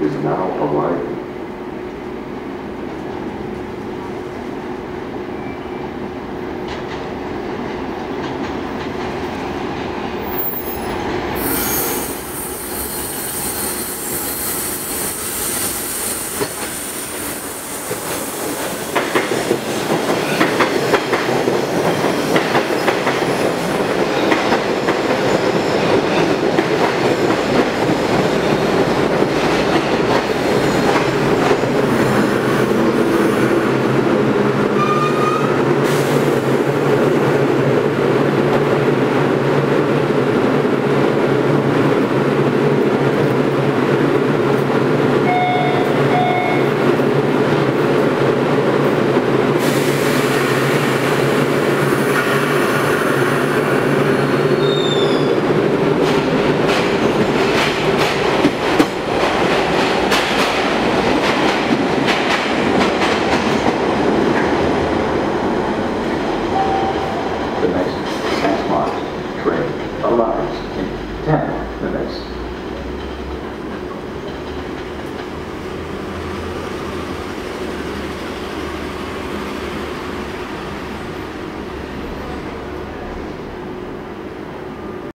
is now arriving. The next 6 miles, train arrives in 10 minutes.